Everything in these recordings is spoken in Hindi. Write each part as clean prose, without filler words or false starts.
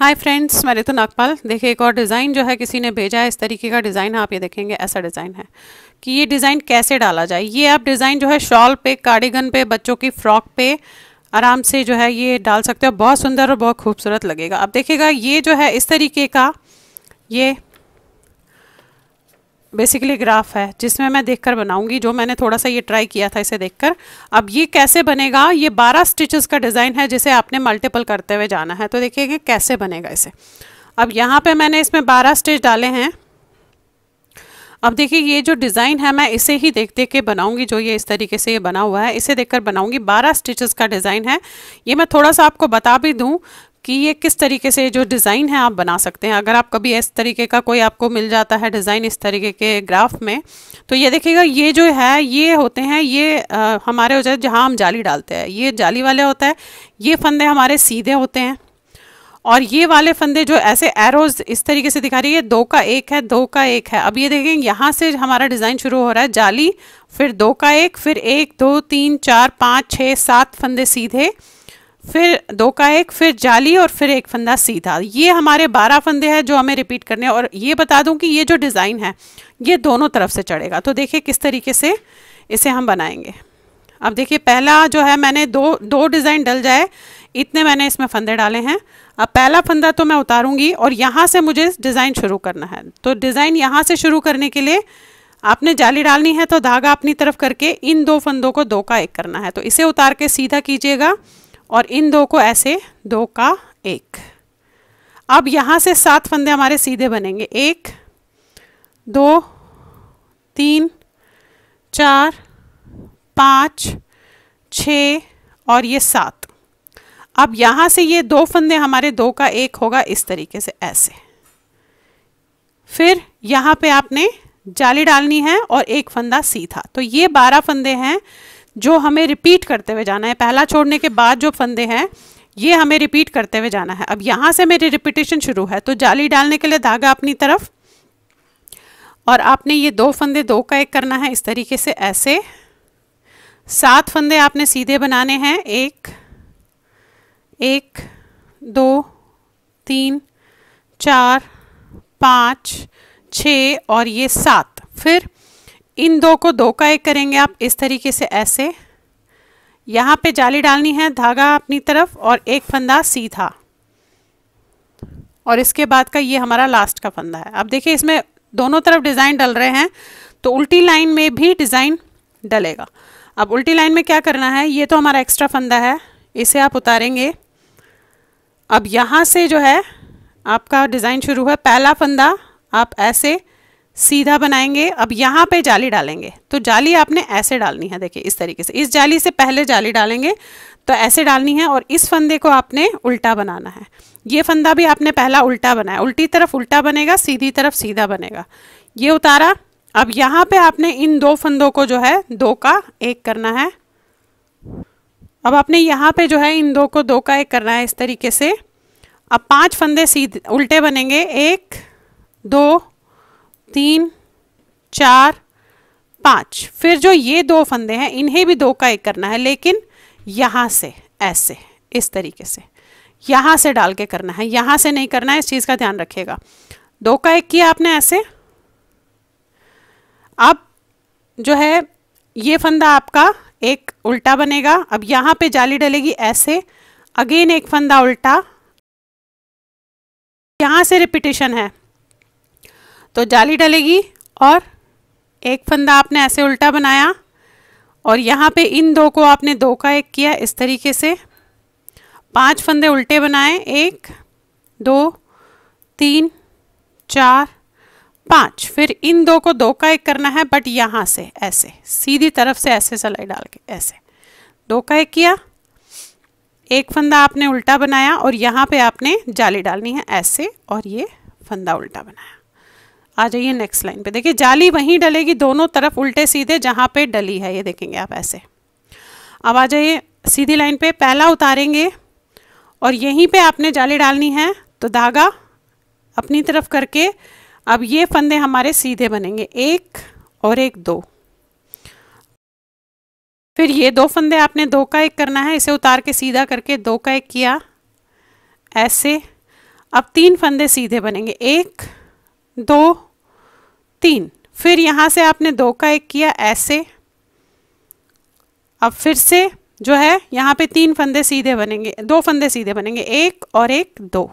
हाय फ्रेंड्स, मैं रितु नागपाल। देखिए, एक और डिज़ाइन जो है किसी ने भेजा है। इस तरीके का डिज़ाइन आप ये देखेंगे, ऐसा डिज़ाइन है कि ये डिज़ाइन कैसे डाला जाए। ये आप डिज़ाइन जो है शॉल पे, कार्डिगन पे, बच्चों की फ्रॉक पे आराम से जो है ये डाल सकते हो। बहुत सुंदर और बहुत खूबसूरत लगेगा। आप देखिएगा, ये जो है इस तरीके का ये बेसिकली ग्राफ है जिसमें मैं देखकर बनाऊंगी, जो मैंने थोड़ा सा ये ट्राई किया था इसे देखकर। अब ये कैसे बनेगा, ये 12 स्टिचेस का डिज़ाइन है जिसे आपने मल्टीपल करते हुए जाना है। तो देखिएगा कैसे बनेगा इसे। अब यहाँ पे मैंने इसमें 12 स्टिच डाले हैं। अब देखिए, ये जो डिज़ाइन है मैं इसे ही देख के बनाऊँगी, जो ये इस तरीके से ये बना हुआ है इसे देख कर बनाऊँगी। 12 स्टिचेस का डिज़ाइन है ये। मैं थोड़ा सा आपको बता भी दूँ कि ये किस तरीके से जो डिज़ाइन है आप बना सकते हैं। अगर आप कभी इस तरीके का कोई आपको मिल जाता है डिज़ाइन इस तरीके के ग्राफ में, तो ये देखिएगा, ये जो है ये होते हैं ये हमारे हो जाए जहाँ हम जाली डालते हैं, ये जाली वाले होता है। ये फंदे हमारे सीधे होते हैं और ये वाले फंदे जो ऐसे एरोज इस तरीके से दिखा रही है, 2 का 1 है, 2 का 1 है। अब ये देखें, यहाँ से हमारा डिज़ाइन शुरू हो रहा है, जाली, फिर 2 का 1, फिर 1 2 3 4 5 6 7 फंदे सीधे, फिर 2 का 1, फिर जाली और फिर 1 फंदा सीधा। ये हमारे 12 फंदे हैं जो हमें रिपीट करने हैं। और ये बता दूं कि ये जो डिज़ाइन है ये दोनों तरफ से चढ़ेगा। तो देखिए किस तरीके से इसे हम बनाएंगे। अब देखिए, पहला जो है मैंने दो डिज़ाइन डल जाए इतने मैंने इसमें फंदे डाले हैं। अब पहला फंदा तो मैं उतारूँगी और यहाँ से मुझे डिज़ाइन शुरू करना है। तो डिज़ाइन यहाँ से शुरू करने के लिए आपने जाली डालनी है, तो धागा अपनी तरफ करके इन 2 फंदों को 2 का 1 करना है। तो इसे उतार के सीधा कीजिएगा और इन 2 को ऐसे 2 का 1। अब यहाँ से 7 फंदे हमारे सीधे बनेंगे, 1 2 3 4 5 6 और ये 7। अब यहाँ से ये 2 फंदे हमारे 2 का 1 होगा इस तरीके से ऐसे। फिर यहाँ पे आपने जाली डालनी है और 1 फंदा सीधा। तो ये 12 फंदे हैं जो हमें रिपीट करते हुए जाना है। पहला छोड़ने के बाद जो फंदे हैं ये हमें रिपीट करते हुए जाना है। अब यहाँ से मेरी रिपीटेशन शुरू है। तो जाली डालने के लिए धागा अपनी तरफ और आपने ये 2 फंदे 2 का 1 करना है इस तरीके से ऐसे। 7 फंदे आपने सीधे बनाने हैं, 1 1 2 3 4 5 6 और ये 7। फिर इन 2 को 2 का 1 करेंगे आप इस तरीके से ऐसे। यहाँ पे जाली डालनी है, धागा अपनी तरफ और 1 फंदा सीधा और इसके बाद का ये हमारा लास्ट का फंदा है। अब देखिए, इसमें दोनों तरफ डिज़ाइन डल रहे हैं तो उल्टी लाइन में भी डिज़ाइन डलेगा। अब उल्टी लाइन में क्या करना है, ये तो हमारा एक्स्ट्रा फंदा है, इसे आप उतारेंगे। अब यहाँ से जो है आपका डिज़ाइन शुरू है। पहला फंदा आप ऐसे सीधा बनाएंगे। अब यहाँ पे जाली डालेंगे, तो जाली आपने ऐसे डालनी है, देखिए इस तरीके से। इस जाली से पहले जाली डालेंगे तो ऐसे डालनी है और इस फंदे को आपने उल्टा बनाना है। ये फंदा भी आपने पहला उल्टा बनाया, उल्टी तरफ उल्टा बनेगा, सीधी तरफ सीधा बनेगा। ये उतारा। अब यहाँ पे आपने इन 2 फंदों को जो है 2 का 1 करना है। अब आपने यहाँ पे जो है इन 2 को 2 का 1 करना है इस तरीके से। अब 5 फंदे सीधे उल्टे बनेंगे, 1 2 3 4 5। फिर जो ये 2 फंदे हैं इन्हें भी 2 का 1 करना है, लेकिन यहाँ से ऐसे इस तरीके से यहाँ से डाल के करना है, यहाँ से नहीं करना है, इस चीज़ का ध्यान रखिएगा। 2 का 1 किया आपने ऐसे। अब जो है ये फंदा आपका 1 उल्टा बनेगा। अब यहाँ पे जाली डलेगी ऐसे, अगेन 1 फंदा उल्टा, यहाँ से रिपीटेशन है तो जाली डलेगी और 1 फंदा आपने ऐसे उल्टा बनाया और यहाँ पे इन 2 को आपने 2 का 1 किया इस तरीके से। 5 फंदे उल्टे बनाए, 1 2 3 4 5। फिर इन 2 को 2 का 1 करना है, बट यहाँ से ऐसे सीधी तरफ से ऐसे सलाई डाल के ऐसे 2 का 1 किया। 1 फंदा आपने उल्टा बनाया और यहाँ पे आपने जाली डालनी है ऐसे और ये फंदा उल्टा बनाया। आ जाइए नेक्स्ट लाइन पे। देखिए, जाली वहीं डलेगी दोनों तरफ उल्टे सीधे जहाँ पे डली है, ये देखेंगे आप ऐसे। अब आ जाइए सीधी लाइन पे, पहला उतारेंगे और यहीं पे आपने जाली डालनी है, तो धागा अपनी तरफ करके अब ये फंदे हमारे सीधे बनेंगे, 1 और 1 2। फिर ये 2 फंदे आपने 2 का 1 करना है, इसे उतार के सीधा करके 2 का 1 किया ऐसे। अब तीन फंदे सीधे बनेंगे, एक दो तीन। फिर यहाँ से आपने दो का एक किया ऐसे, अब फिर से जो है यहाँ पे तीन फंदे सीधे बनेंगे, दो फंदे सीधे बनेंगे, एक और एक दो।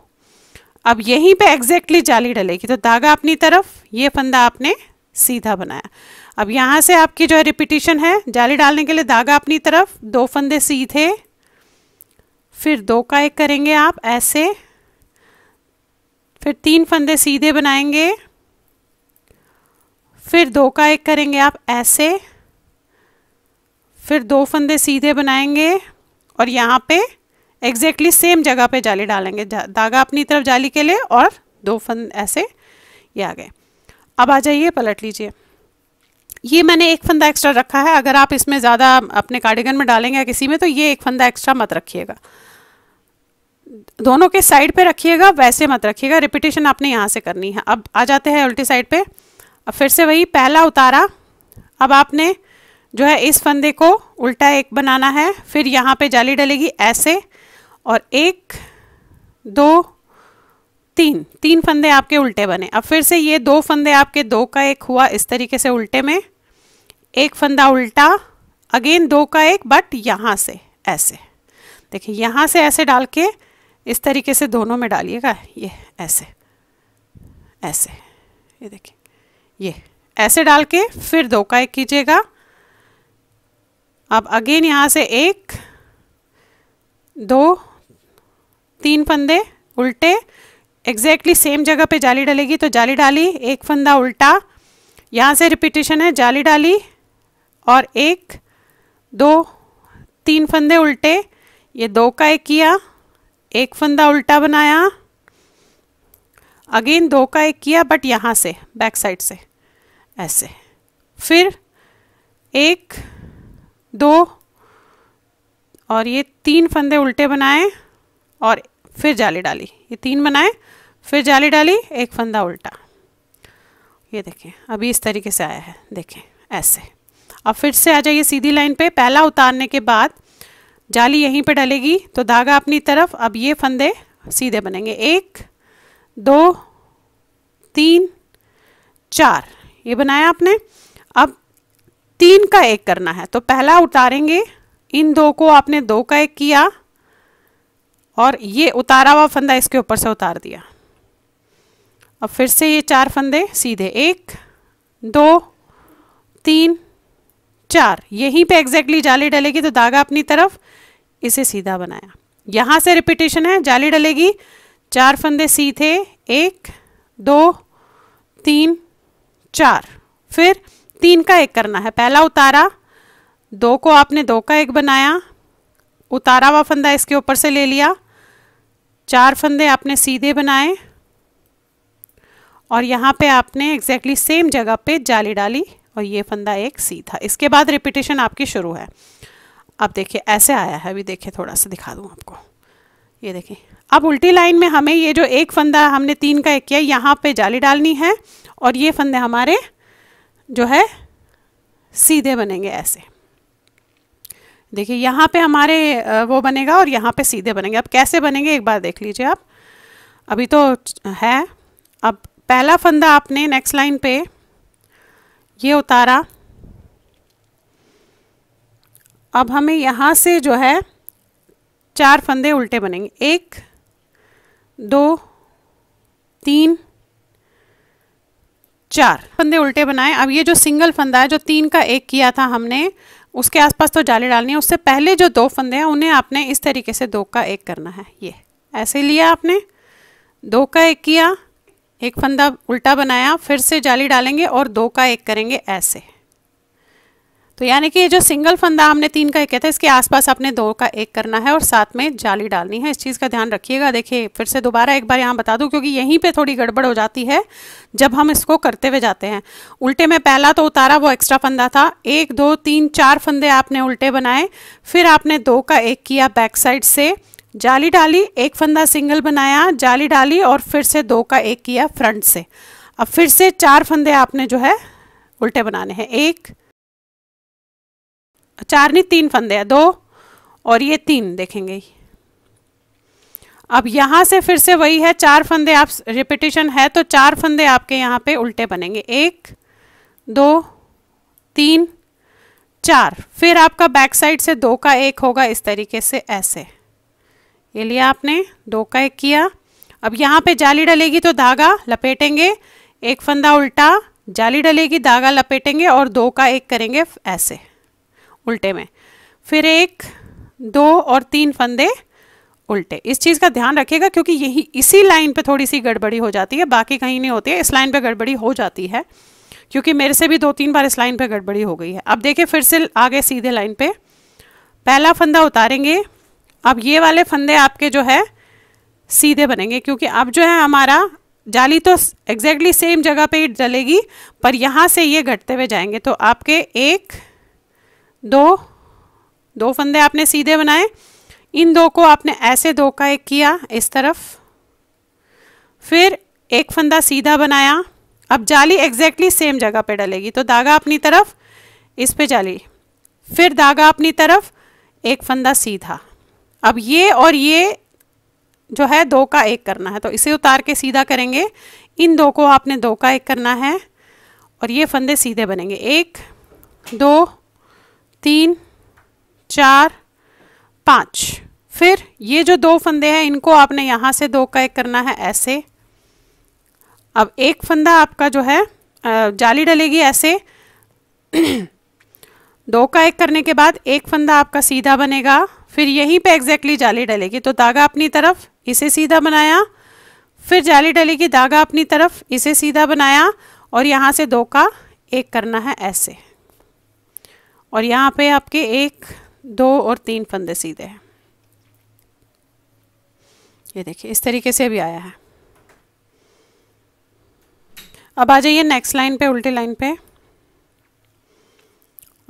अब यहीं पे एग्जैक्टली जाली डलेगी, तो धागा अपनी तरफ, ये फंदा आपने सीधा बनाया। अब यहाँ से आपकी जो है रिपीटिशन है, जाली डालने के लिए धागा अपनी तरफ, दो फंदे सीधे, फिर दो का एक करेंगे आप ऐसे, फिर तीन फंदे सीधे बनाएंगे, फिर दो का एक करेंगे आप ऐसे, फिर दो फंदे सीधे बनाएंगे और यहाँ पे एग्जैक्टली सेम जगह पे जाली डालेंगे, धागा अपनी तरफ जाली के लिए और दो फंदे ऐसे ये आ गए। अब आ जाइए, पलट लीजिए। ये मैंने एक फंदा एक्स्ट्रा रखा है, अगर आप इसमें ज़्यादा अपने कार्डिगन में डालेंगे या किसी में तो ये एक फंदा एक्स्ट्रा मत रखिएगा, दोनों के साइड पे रखिएगा, वैसे मत रखिएगा, रिपीटेशन आपने यहाँ से करनी है। अब आ जाते हैं उल्टी साइड पे। अब फिर से वही पहला उतारा, अब आपने जो है इस फंदे को उल्टा एक बनाना है, फिर यहाँ पे जाली डलेगी ऐसे और एक दो तीन, तीन फंदे आपके उल्टे बने। अब फिर से ये दो फंदे आपके, दो का एक हुआ इस तरीके से उल्टे में, एक फंदा उल्टा, अगेन दो का एक, बट यहाँ से ऐसे, देखिए यहाँ से ऐसे डाल के इस तरीके से दोनों में डालिएगा, ये ऐसे ऐसे, ये देखिए ये ऐसे डाल के फिर दो का एक कीजिएगा। अब अगेन यहाँ से एक दो तीन फंदे उल्टे, एग्जैक्टली सेम जगह पे जाली डालेगी, तो जाली डाली, एक फंदा उल्टा, यहाँ से रिपीटेशन है, जाली डाली और एक दो तीन फंदे उल्टे, ये दो का एक किया, एक फंदा उल्टा बनाया, अगेन दो का एक किया बट यहाँ से बैक साइड से ऐसे, फिर एक दो और ये तीन फंदे उल्टे बनाए और फिर जाली डाली, ये तीन बनाए, फिर जाली डाली, एक फंदा उल्टा, ये देखें अभी इस तरीके से आया है, देखें ऐसे। अब फिर से आ जाइए सीधी लाइन पे, पहला उतारने के बाद जाली यहीं पे डालेगी, तो धागा अपनी तरफ, अब ये फंदे सीधे बनेंगे, एक दो तीन चार, ये बनाया आपने। अब तीन का एक करना है, तो पहला उतारेंगे, इन दो को आपने दो का एक किया और ये उतारा हुआ फंदा इसके ऊपर से उतार दिया। अब फिर से ये चार फंदे सीधे, एक दो तीन चार, यहीं पे एग्जैक्टली जाली डलेगी, तो धागा अपनी तरफ, इसे सीधा बनाया, यहाँ से रिपीटेशन है, जाली डलेगी, चार फंदे सीधे, एक दो तीन चार, फिर तीन का एक करना है, पहला उतारा, दो को आपने दो का एक बनाया, उतारा हुआ फंदा इसके ऊपर से ले लिया, चार फंदे आपने सीधे बनाए और यहाँ पे आपने एग्जैक्टली सेम जगह पे जाली डाली और ये फंदा एक सीधा, इसके बाद रिपीटेशन आपकी शुरू है। अब देखिए ऐसे आया है, अभी देखिए थोड़ा सा दिखा दूँ आपको, ये देखिए। अब उल्टी लाइन में हमें ये जो एक फंदा हमने तीन का एक किया, यहाँ पे जाली डालनी है और ये फंदे हमारे जो है सीधे बनेंगे ऐसे, देखिए यहाँ पे हमारे वो बनेगा और यहाँ पे सीधे बनेंगे। अब कैसे बनेंगे एक बार देख लीजिए आप, अभी तो है। अब पहला फंदा आपने नेक्स्ट लाइन पे ये उतारा, अब हमें यहाँ से जो है चार फंदे उल्टे बनेंगे, एक दो तीन चार फंदे उल्टे बनाए। अब ये जो सिंगल फंदा है जो तीन का एक किया था हमने, उसके आसपास तो जाली डालनी है, उससे पहले जो दो फंदे हैं उन्हें आपने इस तरीके से दो का एक करना है, ये ऐसे लिया आपने, दो का एक किया, एक फंदा उल्टा बनाया, फिर से जाली डालेंगे और दो का एक करेंगे ऐसे, तो यानी कि ये जो सिंगल फंदा हमने तीन का एक किया था इसके आसपास आपने दो का एक करना है और साथ में जाली डालनी है, इस चीज़ का ध्यान रखिएगा। देखिए फिर से दोबारा एक बार यहाँ बता दूँ, क्योंकि यहीं पे थोड़ी गड़बड़ हो जाती है जब हम इसको करते हुए जाते हैं। उल्टे में पहला तो उतारा, वो एक्स्ट्रा फंदा था, एक दो तीन चार फंदे आपने उल्टे बनाए, फिर आपने दो का एक किया बैक साइड से, जाली डाली, एक फंदा सिंगल बनाया, जाली डाली और फिर से दो का एक किया फ्रंट से। अब फिर से चार फंदे आपने जो है उल्टे बनाने हैं, एक चार नहीं तीन फंदे हैं, दो और ये तीन देखेंगे। अब यहाँ से फिर से वही है, चार फंदे आप, रिपीटिशन है तो चार फंदे आपके यहाँ पे उल्टे बनेंगे, एक दो तीन चार, फिर आपका बैक साइड से दो का एक होगा इस तरीके से, ऐसे ये लिया आपने, दो का एक किया। अब यहाँ पे जाली डलेगी तो धागा लपेटेंगे, एक फंदा उल्टा, जाली डलेगी धागा लपेटेंगे और दो का एक करेंगे ऐसे उल्टे में, फिर एक दो और तीन फंदे उल्टे। इस चीज़ का ध्यान रखिएगा क्योंकि यही इसी लाइन पे थोड़ी सी गड़बड़ी हो जाती है, बाकी कहीं नहीं होती है, इस लाइन पे गड़बड़ी हो जाती है क्योंकि मेरे से भी दो तीन बार इस लाइन पे गड़बड़ी हो गई है। अब देखिए फिर से आगे सीधे लाइन पे पहला फंदा उतारेंगे, अब ये वाले फंदे आपके जो है सीधे बनेंगे क्योंकि अब जो है हमारा जाली तो एग्जैक्टली सेम जगह पे डलेगी पर यहाँ से ये घटते हुए जाएंगे। तो आपके एक दो, दो फंदे आपने सीधे बनाए, इन दो को आपने ऐसे दो का एक किया इस तरफ, फिर एक फंदा सीधा बनाया। अब जाली एग्जैक्टली सेम जगह पे डलेगी तो धागा अपनी तरफ, इस पे जाली, फिर धागा अपनी तरफ, एक फंदा सीधा। अब ये और ये जो है दो का एक करना है तो इसे उतार के सीधा करेंगे, इन दो को आपने दो का एक करना है और ये फंदे सीधे बनेंगे, एक दो तीन चार पाँच। फिर ये जो दो फंदे हैं इनको आपने यहाँ से दो का एक करना है ऐसे। अब एक फंदा आपका जो है जाली डलेगी ऐसे, दो का एक करने के बाद एक फंदा आपका सीधा बनेगा, फिर यहीं पे एग्जैक्टली जाली डलेगी तो धागा अपनी तरफ, इसे सीधा बनाया, फिर जाली डलेगी, धागा अपनी तरफ, इसे सीधा बनाया और यहाँ से दो का एक करना है ऐसे और यहाँ पे आपके एक दो और तीन फंदे सीधे हैं। ये देखिए इस तरीके से भी आया है। अब आ जाइए नेक्स्ट लाइन पे, उल्टी लाइन पे।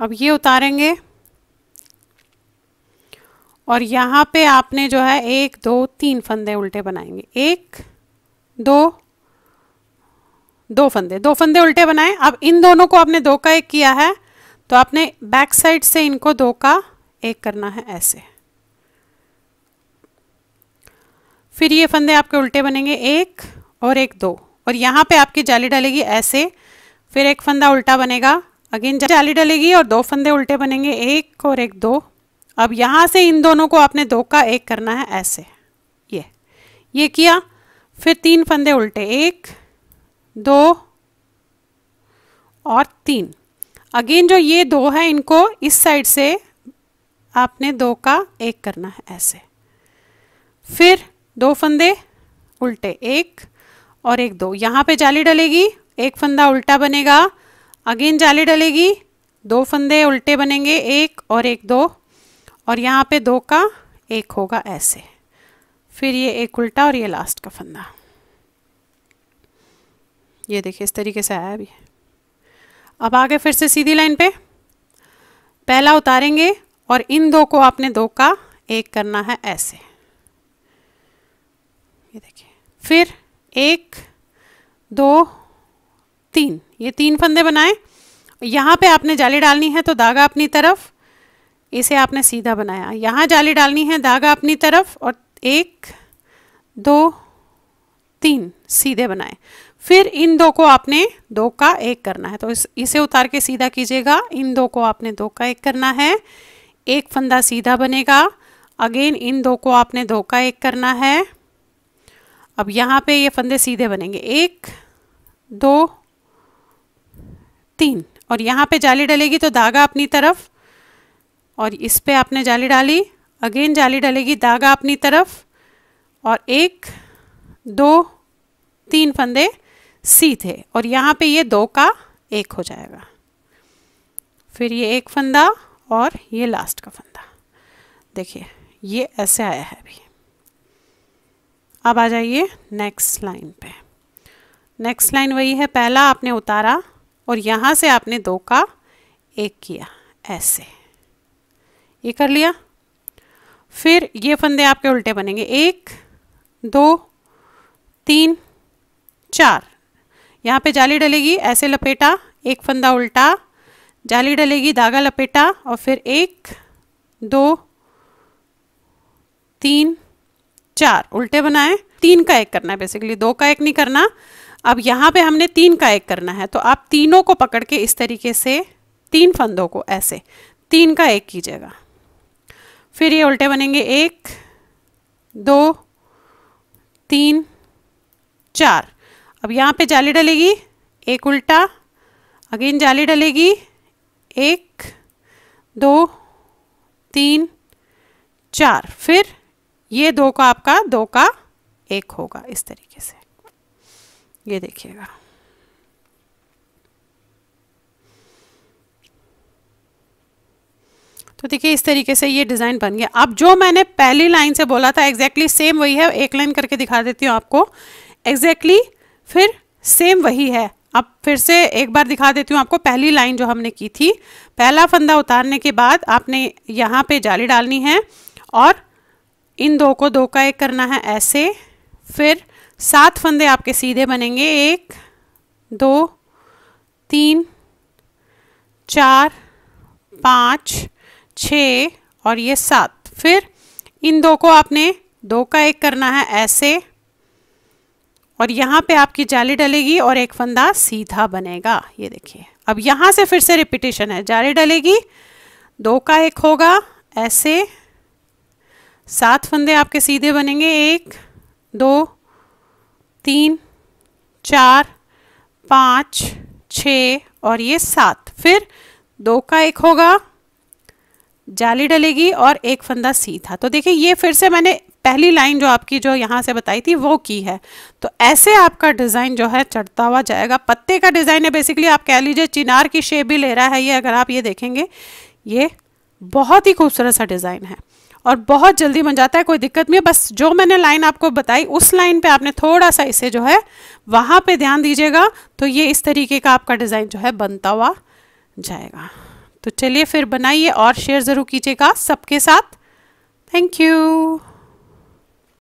अब ये उतारेंगे और यहाँ पे आपने जो है एक दो तीन फंदे उल्टे बनाएंगे, एक दो, दो फंदे, दो फंदे उल्टे बनाए। अब इन दोनों को आपने दो का एक किया है तो आपने बैक साइड से इनको दो का एक करना है ऐसे, फिर ये फंदे आपके उल्टे बनेंगे, एक और एक दो, और यहाँ पे आपकी जाली डलेगी ऐसे, फिर एक फंदा उल्टा बनेगा, अगेन जाली डलेगी और दो फंदे उल्टे बनेंगे, एक और एक दो। अब यहाँ से इन दोनों को आपने दो का एक करना है ऐसे, ये किया, फिर तीन फंदे उल्टे, एक दो और तीन। अगेन जो ये दो है इनको इस साइड से आपने दो का एक करना है ऐसे, फिर दो फंदे उल्टे, एक और एक दो। यहाँ पे जाली डलेगी, एक फंदा उल्टा बनेगा, अगेन जाली डलेगी, दो फंदे उल्टे बनेंगे, एक और एक दो, और यहाँ पे दो का एक होगा ऐसे, फिर ये एक उल्टा और ये लास्ट का फंदा। ये देखिए इस तरीके से आया अभी। अब आगे फिर से सीधी लाइन पे पहला उतारेंगे और इन दो को आपने दो का एक करना है ऐसे, ये देखिए, फिर एक दो तीन, ये तीन फंदे बनाए। यहाँ पे आपने जाली डालनी है तो धागा अपनी तरफ, इसे आपने सीधा बनाया, यहाँ जाली डालनी है, धागा अपनी तरफ और एक दो तीन सीधे बनाए, फिर इन दो को आपने दो का एक करना है तो इसे उतार के सीधा कीजिएगा, इन दो को आपने दो का एक करना है, एक फंदा सीधा बनेगा, अगेन इन दो को आपने दो का एक करना है। अब यहाँ पे ये फंदे सीधे बनेंगे, एक दो तीन, और यहाँ पे जाली डलेगी तो धागा अपनी तरफ, और इस पे आपने जाली डाली, अगेन जाली डलेगी, धागा अपनी तरफ और एक दो तीन फंदे सीधे, और यहाँ पे ये दो का एक हो जाएगा, फिर ये एक फंदा और ये लास्ट का फंदा। देखिए ये ऐसे आया है अभी। अब आ जाइए नेक्स्ट लाइन पे। नेक्स्ट लाइन वही है, पहला आपने उतारा और यहाँ से आपने दो का एक किया ऐसे, ये कर लिया, फिर ये फंदे आपके उल्टे बनेंगे, एक दो तीन चार। यहाँ पे जाली डलेगी, ऐसे लपेटा, एक फंदा उल्टा, जाली डलेगी, धागा लपेटा और फिर एक दो तीन चार उल्टे बनाए, 3 का 1 करना है, बेसिकली 2 का 1 नहीं करना। अब यहाँ पे हमने 3 का 1 करना है, तो आप तीनों को पकड़ के इस तरीके से 3 फंदों को ऐसे 3 का 1 कीजिएगा। फिर ये उल्टे बनेंगे 1 2 3 4। अब यहाँ पे जाली डलेगी, 1 उल्टा, अगेन जाली डलेगी, 1 2 3 4। फिर ये 2 का 1 होगा इस तरीके से, ये देखिएगा। तो देखिए इस तरीके से ये डिज़ाइन बन गया। अब जो मैंने पहली लाइन से बोला था एग्जैक्टली सेम वही है, एक लाइन करके दिखा देती हूँ आपको एग्जैक्टली, फिर सेम वही है। अब फिर से एक बार दिखा देती हूँ आपको पहली लाइन जो हमने की थी। पहला फंदा उतारने के बाद आपने यहाँ पे जाली डालनी है और इन 2 को 2 का 1 करना है ऐसे। फिर 7 फंदे आपके सीधे बनेंगे, 1 2 3 4 5 6 और ये 7। फिर इन 2 को आपने 2 का 1 करना है ऐसे, और यहाँ पे आपकी जाली डलेगी और 1 फंदा सीधा बनेगा, ये देखिए। अब यहाँ से फिर से रिपीटेशन है, जाली डलेगी, 2 का 1 होगा ऐसे, 7 फंदे आपके सीधे बनेंगे, 1 2 3 4 5 6 और ये 7। फिर 2 का 1 होगा, जाली डलेगी और 1 फंदा सीधा। तो देखिए ये फिर से मैंने पहली लाइन जो आपकी जो यहाँ से बताई थी वो की है। तो ऐसे आपका डिज़ाइन जो है चढ़ता हुआ जाएगा। पत्ते का डिज़ाइन है बेसिकली, आप कह लीजिए चिनार की शेप भी ले रहा है ये। अगर आप ये देखेंगे, ये बहुत ही खूबसूरत सा डिज़ाइन है और बहुत जल्दी बन जाता है, कोई दिक्कत नहीं है। बस जो मैंने लाइन आपको बताई उस लाइन पे आपने थोड़ा सा इसे जो है वहाँ पे ध्यान दीजिएगा, तो ये इस तरीके का आपका डिज़ाइन जो है बनता हुआ जाएगा। तो चलिए फिर बनाइए और शेयर ज़रूर कीजिएगा सबके साथ। Thank you.